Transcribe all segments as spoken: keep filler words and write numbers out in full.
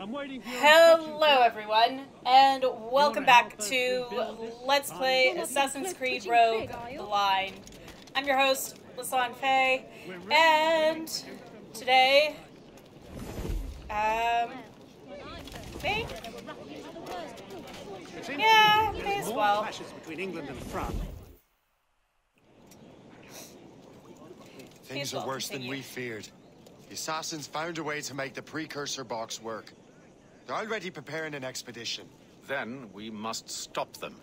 I'm waiting for Hello everyone, and welcome back to Let's Play Assassin's Creed Rogue Blind. I'm your host, Lison Faye, and today, um, me? Yeah, me as well. Things are worse than we feared. The assassins found a way to make the precursor box work. They're already preparing an expedition. Then we must stop them.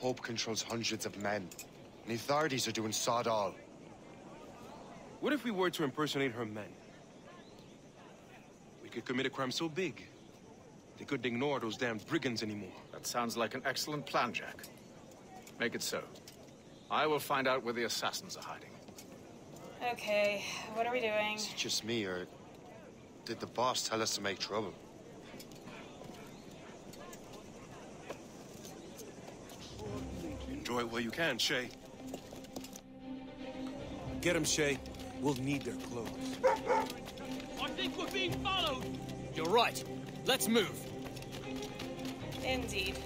Hope controls hundreds of men, and the authorities are doing sod all. What if we were to impersonate her men? We could commit a crime so big, they couldn't ignore those damn brigands anymore. That sounds like an excellent plan, Jack. Make it so. I will find out where the assassins are hiding. Okay, what are we doing? Is it just me, or did the boss tell us to make trouble? Enjoy it while you can, Shay. Get him, Shay. We'll need their clothes. I think we're being followed! You're right. Let's move. Indeed.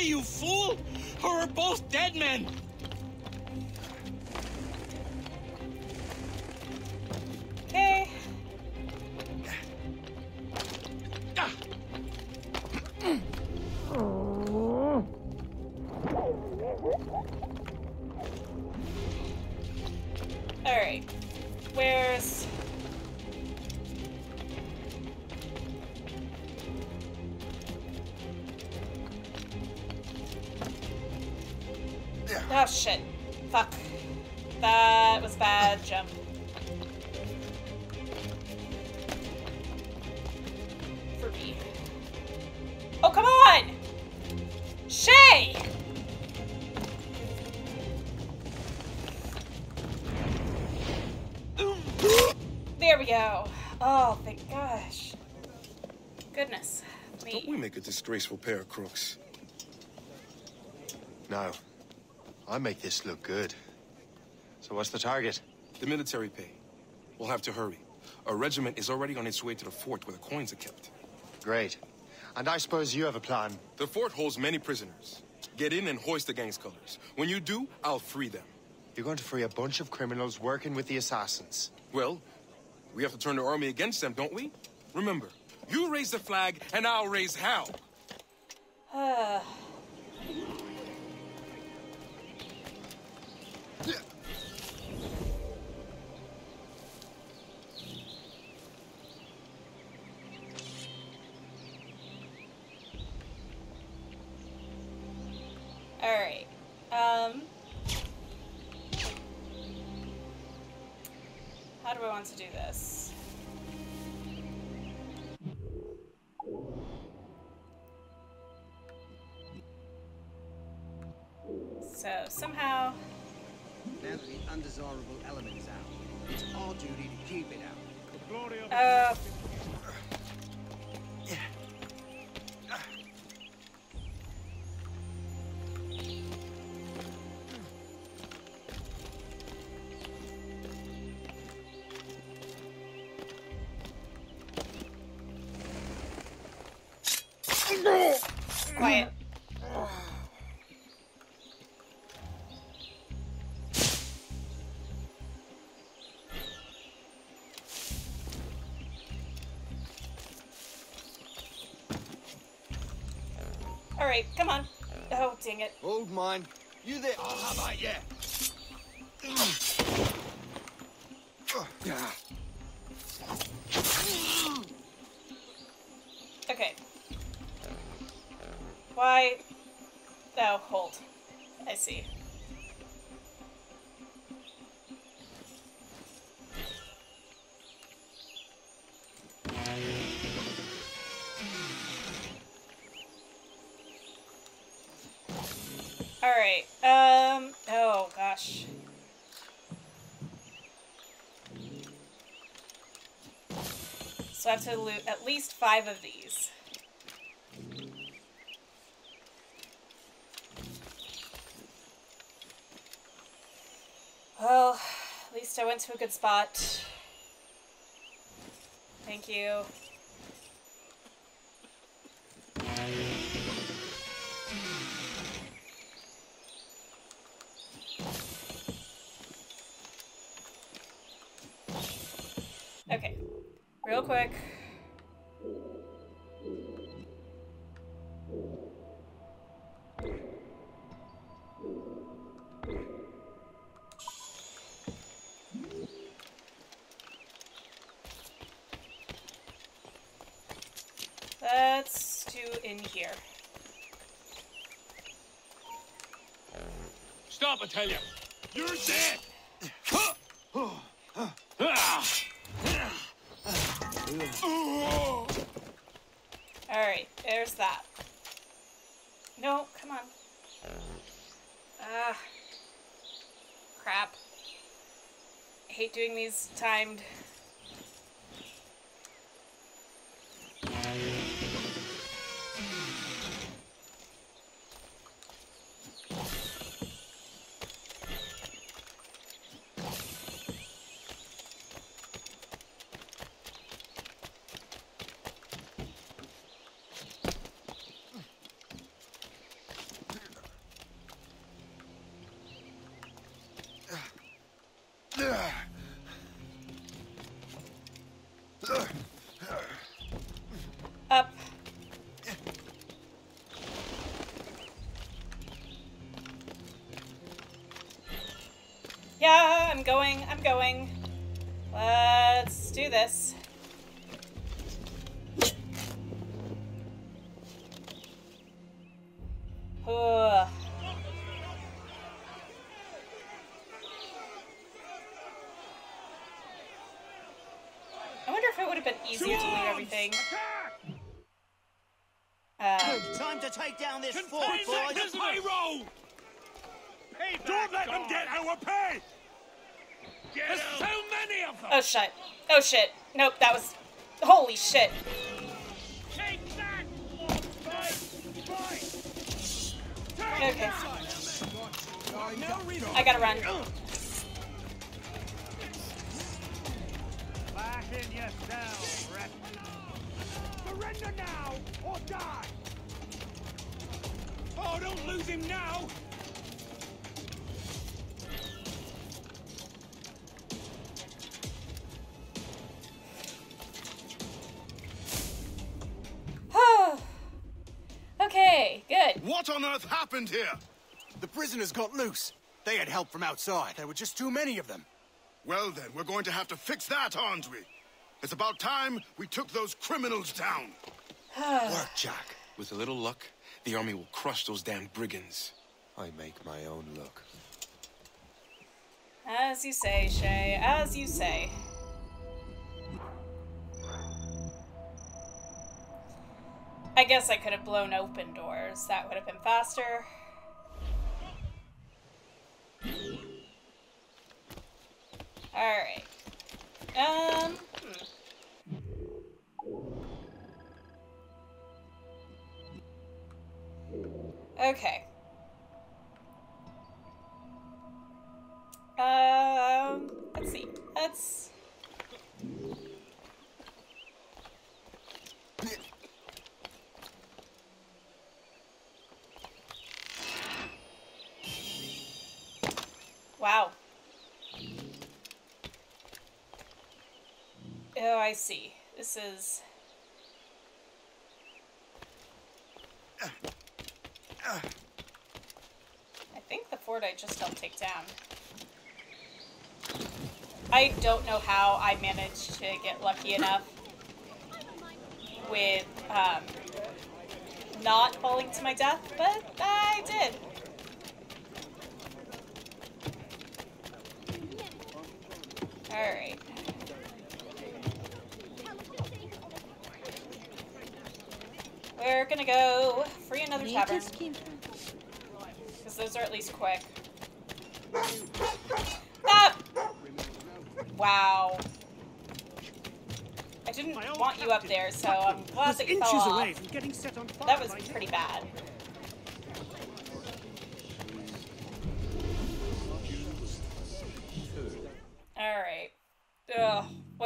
You fool! We're both dead men! Okay. Alright. Where's... Oh shit. Fuck. That was bad jump. For me. Oh, come on! Shay! There we go. Oh, thank gosh. Goodness me. Don't we make a disgraceful pair of crooks? No. I make this look good. So what's the target? The military pay. We'll have to hurry. A regiment is already on its way to the fort where the coins are kept. Great. And I suppose you have a plan. The fort holds many prisoners. Get in and hoist the gang's colors. When you do, I'll free them. You're going to free a bunch of criminals working with the assassins. Well, we have to turn the army against them, don't we? Remember, you raise the flag and I'll raise hell. Uh... Alright, um... how do I want to do this? So, somehow... Now that the undesirable element is out, it's our duty to keep it out. Uh... Quiet. All right, come on. Oh, dang it. Hold mine. You there? Oh, how about you? Okay. Why? Oh, hold. I see. All right. Um. Oh gosh. So I have to loot at least five of these. Well... At least I went to a good spot. Thank you. Okay, real quick. Let's do in here. Stop, I tell you! You're dead! Alright, there's that. No, come on. Ah. Crap. I hate doing these timed. I'm going, I'm going. Let's do this. Ugh. I wonder if it would have been easier to leave everything. Um, Good time to take down this fort, boys. This payroll. Don't let them get our pay. There's so many of them! Oh shit. Oh shit. Nope, that was... Holy shit. Take that! Okay. I gotta run. Back in your cell, rat. Surrender now or die! Oh, don't lose him now! What on earth happened here? The prisoners got loose. They had help from outside. There were just too many of them. Well then, we're going to have to fix that, aren't we? It's about time we took those criminals down. Work, Jack. With a little luck, the army will crush those damn brigands. I make my own luck. As you say, Shay. As you say. I guess I could have blown open doors. That would have been faster. Alright. Um... Hmm. Okay. Um... Let's see. Let's... Wow. Oh, I see. This is... I think the fort I just helped take down. I don't know how I managed to get lucky enough with um, not falling to my death, but I did. All right. We're gonna go free another tavern. Because those are at least quick. Ah! Wow. I didn't want you up there, so I'm glad that you fell off. That was pretty bad.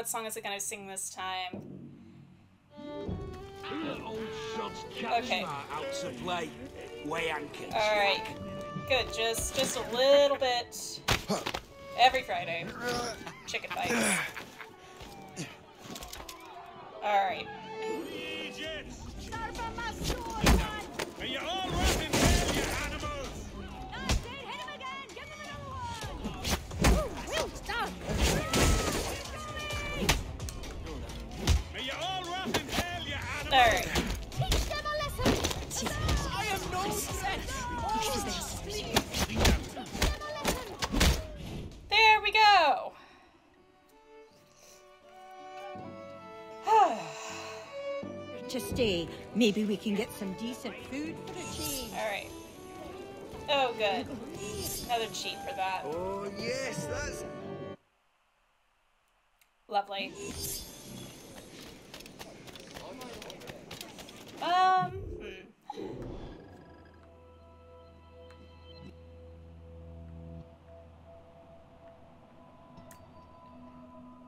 what song is it gonna sing this time? Okay. Alright. Good, just just a little bit every Friday. Chicken bites. Alright. Alright. Teach them a lesson. I am no sense. There we go. To stay. Maybe we can get some decent food for the cheese. Alright. Oh good. Another cheat for that. Oh yes, that's lovely. Um, hmm.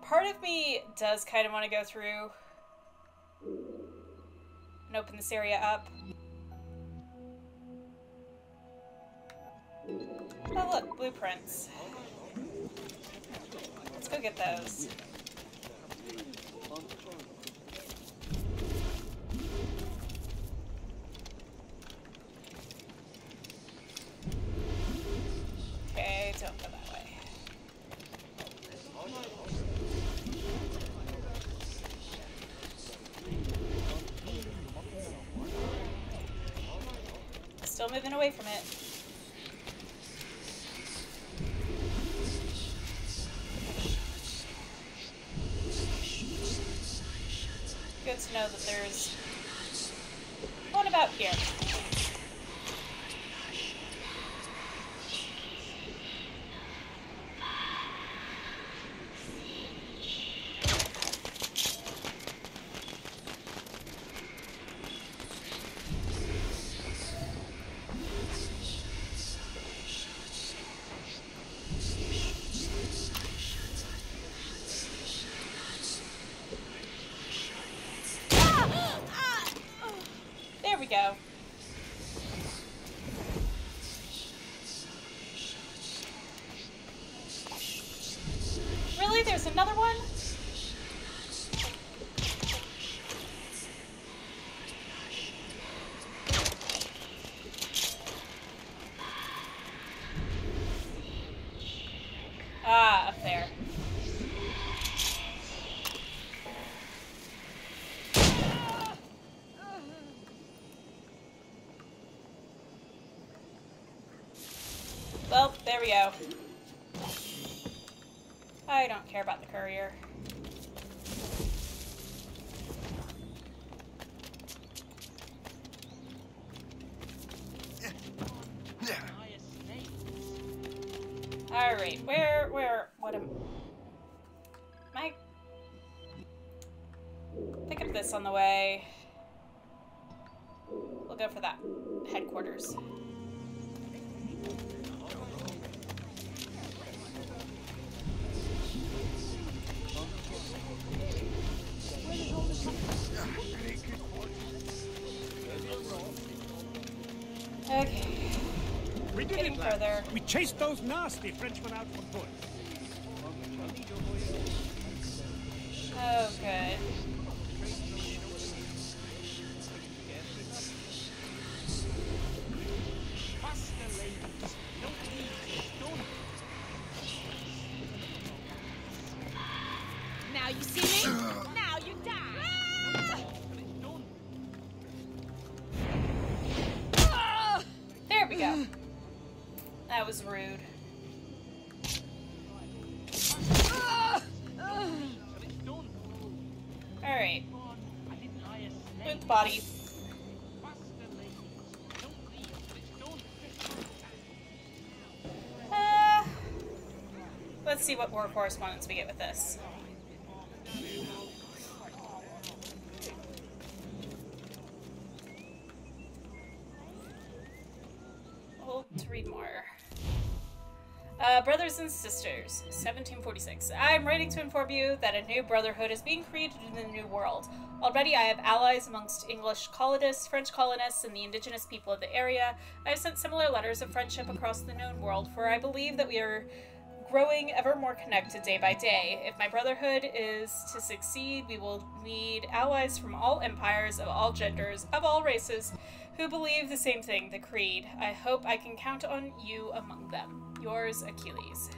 Part of me does kind of want to go through and open this area up. Oh look, blueprints. Let's go get those. Don't go that way. Still moving away from it. Good to know that there's one about here. Go. Really? There's another one? Ah, up there. Well, there we go. I don't care about the courier. All right, where, where, what am I? Pick up this on the way. We'll go for that headquarters. Okay. We did it, further. We chased those nasty Frenchmen out for good. Oh, good. Now you see me? Now you die. Go. That was rude. Uh, uh. Alright. With the body. Uh, let's see what more correspondence we get with this. Uh, brothers and sisters, seventeen forty-six. I am writing to inform you that a new brotherhood is being created in the New World. Already I have allies amongst English colonists, French colonists, and the indigenous people of the area. I have sent similar letters of friendship across the known world, for I believe that we are growing ever more connected day by day. If my brotherhood is to succeed, we will need allies from all empires, of all genders, of all races, who believe the same thing, the creed. I hope I can count on you among them. Yours, Achilles.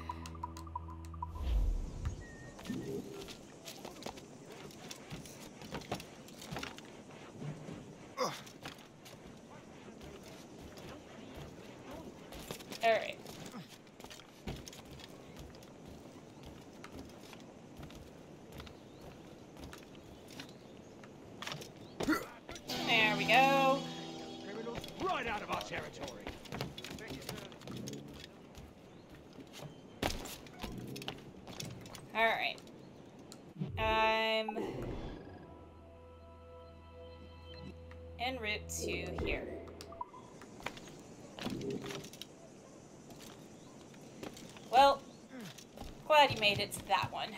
Ugh. All right. There we go. Criminals right out of our territory. Alright. I'm en route to here. Well, glad you made it to that one.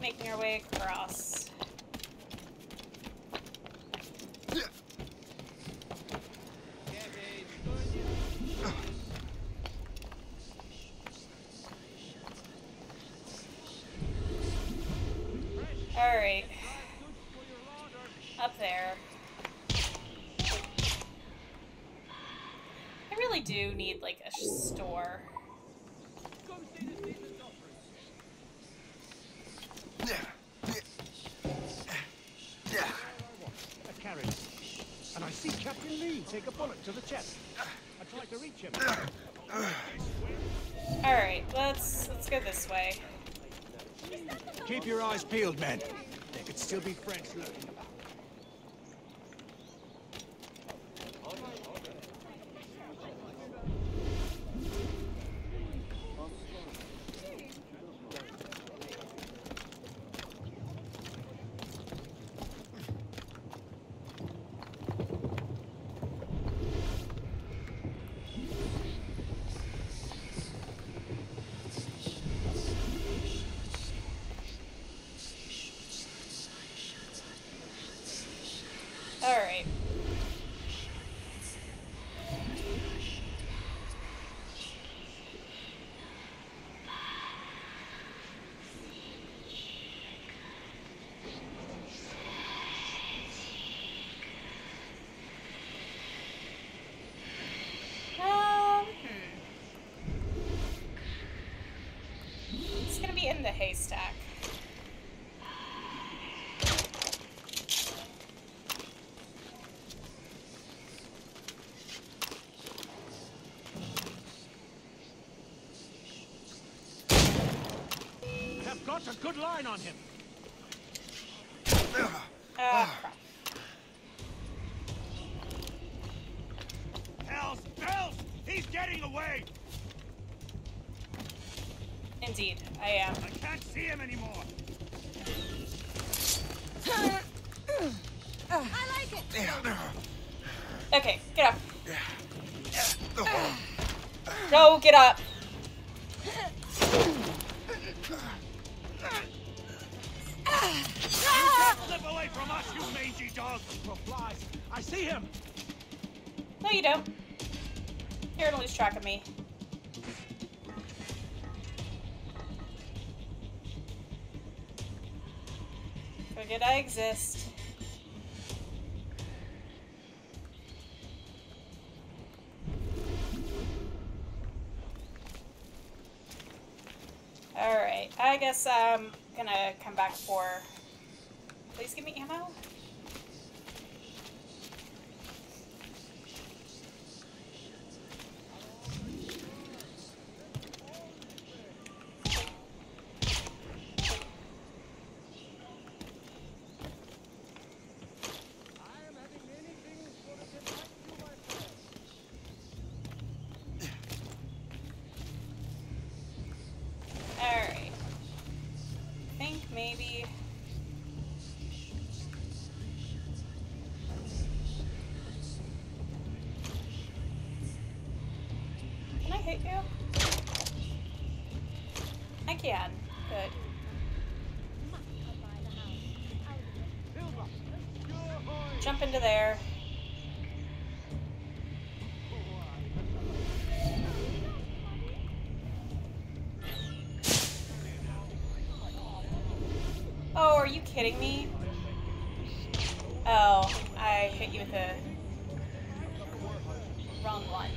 Making our way across. Yeah. All right, up there. I really do need like a store. Take a bullet to the chest. I tried to reach him. All right, let's let's go this way. Keep your eyes peeled, men. There could still be French lurking about. In the haystack. I've got a good line on him. Uh, Bells, Bells, he's getting away. Indeed, I am. I can't see him anymore. I like it. Okay, get up. No, get up. You can't slip away from us, you mangy dog. Flies. I see him. No, you don't. You're gonna lose track of me. Forget I exist. Alright, I guess I'm gonna come back for... Please give me ammo? hit you? I can. Good. Jump into there. Oh, are you kidding me? Oh, I hit you with the wrong one.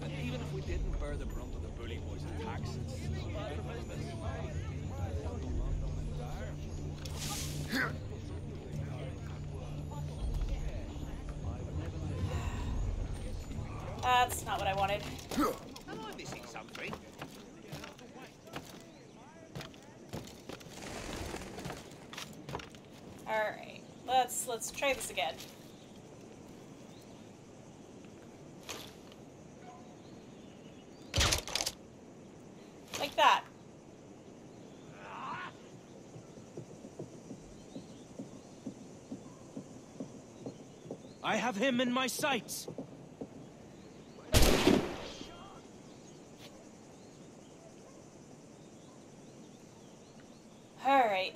But even if we didn't bear the brunt of the bully boys' attacks, that's not what I wanted. I'm only missing something. All right, let's let's try this again. Like that. I have him in my sights. All right.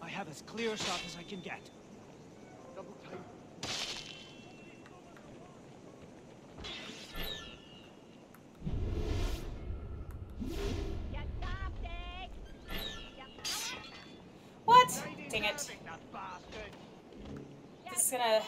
I have as clear a shot as I can get. Double time. What? Dang it. This is gonna...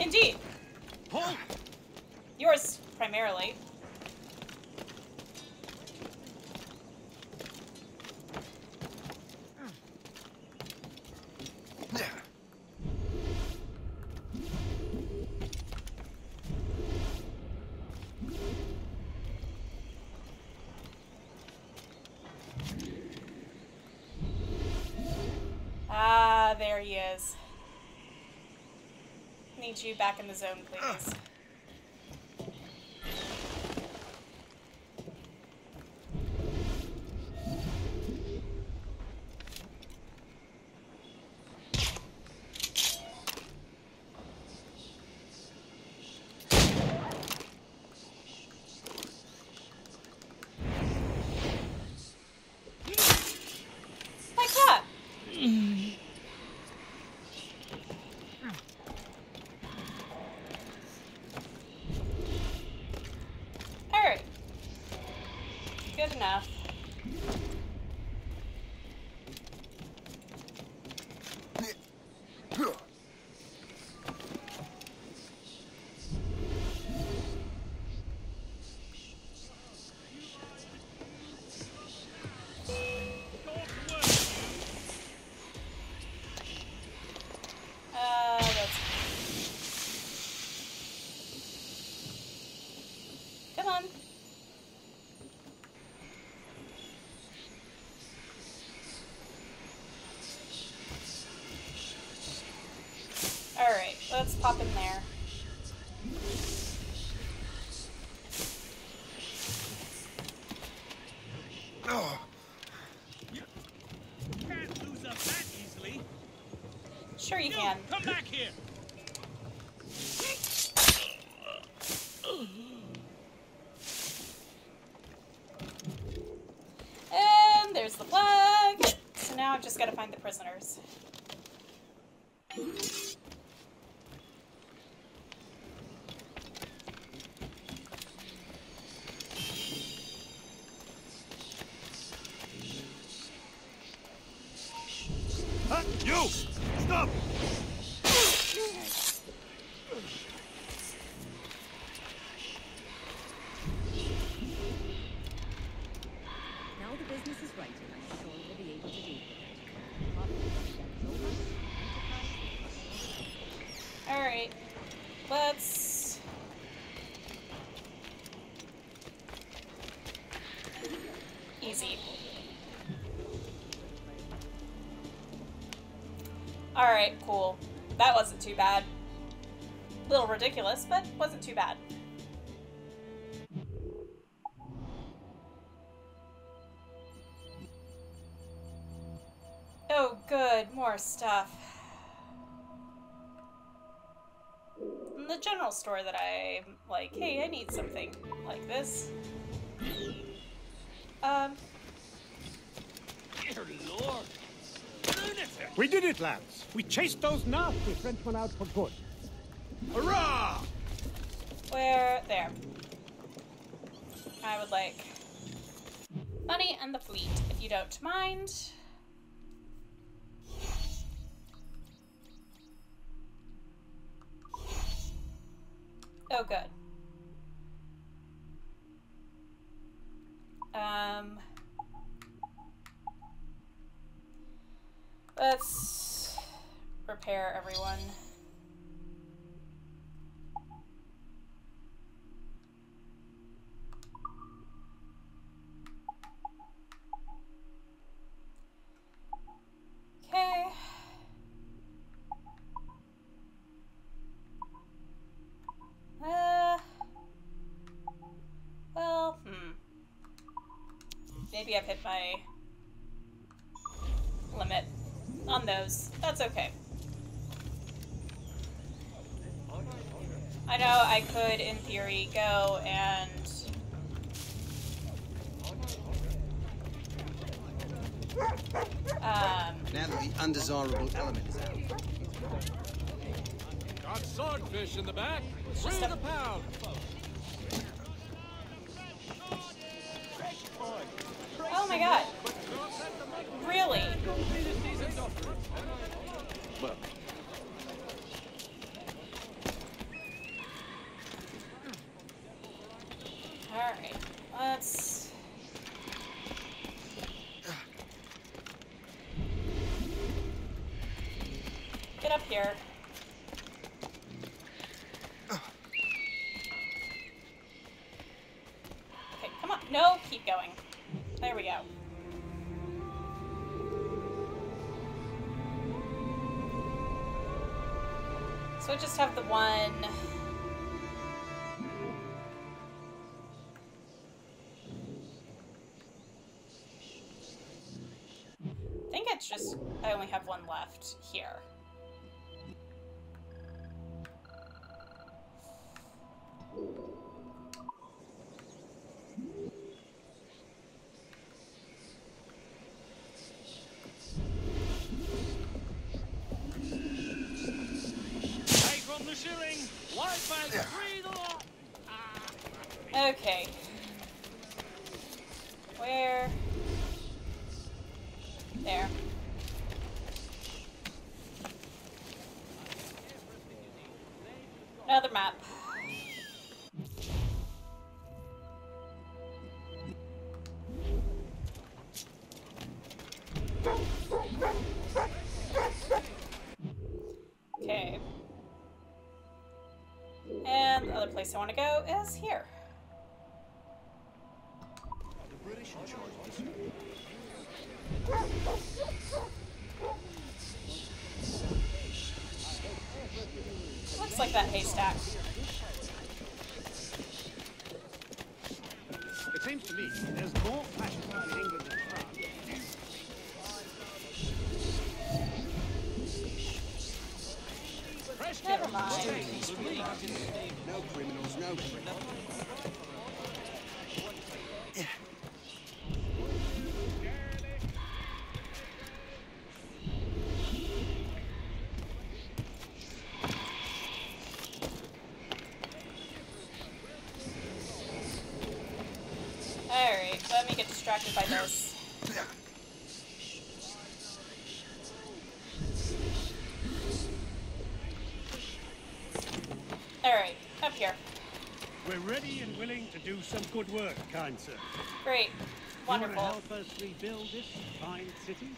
Indeed. Yours, primarily. Need you back in the zone, please. Enough. Let's pop in there. Oh. You can't lose up that easily. Sure you, you can. Come back here. And there's the flag. So now I've just got to find the prisoners. You! Stop! Let's... Easy. Alright, cool. That wasn't too bad. A little ridiculous, but wasn't too bad. Oh, good. More stuff. In the general store that I'm like, hey, I need something like this. Um. Dear Lord. We did it, lads. We chased those gnats. We sent one out for good. Hurrah! Where? There. I would like money and the fleet, if you don't mind. Oh, good. Um... Let's repair everyone. Okay. Uh, well, hmm. Maybe I've hit my limit on those. That's okay. I know I could, in theory, go and... Um... Now that the undesirable element is out. Got swordfish in the back. Three the pound. Oh my god. Really? Well. All right. Let's. Get up here. Okay, come on. No, keep going. There we go. So I just have the one. I think it's just I only have one left here. Okay. Where? There. Another map. Okay. And the other place I want to go is here. Looks like that haystack. It seems to me there's more fascism in England than France. Never mind. No criminals, no criminals. Distracted by this. All right, up here. We're ready and willing to do some good work, kind sir. Great, wonderful. You want to help us rebuild this fine city?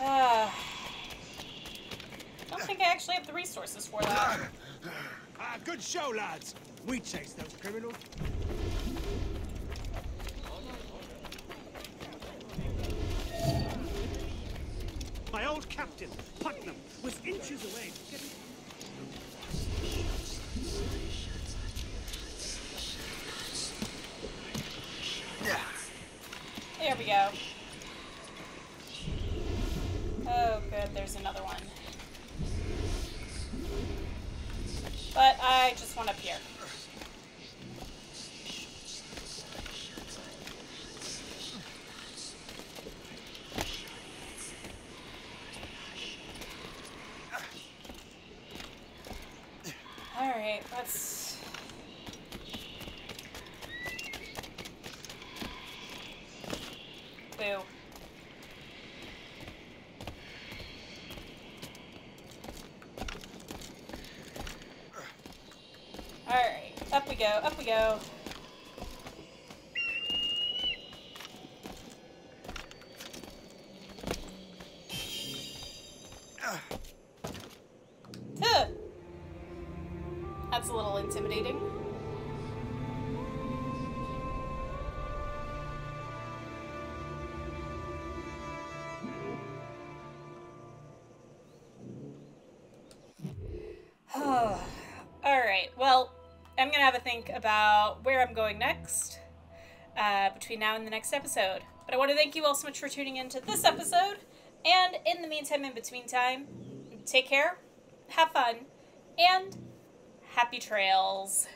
Uh, I don't think I actually have the resources for that. Ah, good show, lads. We chase those criminals. My old captain, Putnam, was inches away from getting... There we go. Oh, good. There's another one. But I just want up here. Alright, let's... Boo. Alright, up we go, up we go. That's a little intimidating. All right, well, I'm gonna have a think about where I'm going next uh, between now and the next episode. But I want to thank you all so much for tuning in to this episode. And in the meantime, in between time, take care, have fun, and happy trails.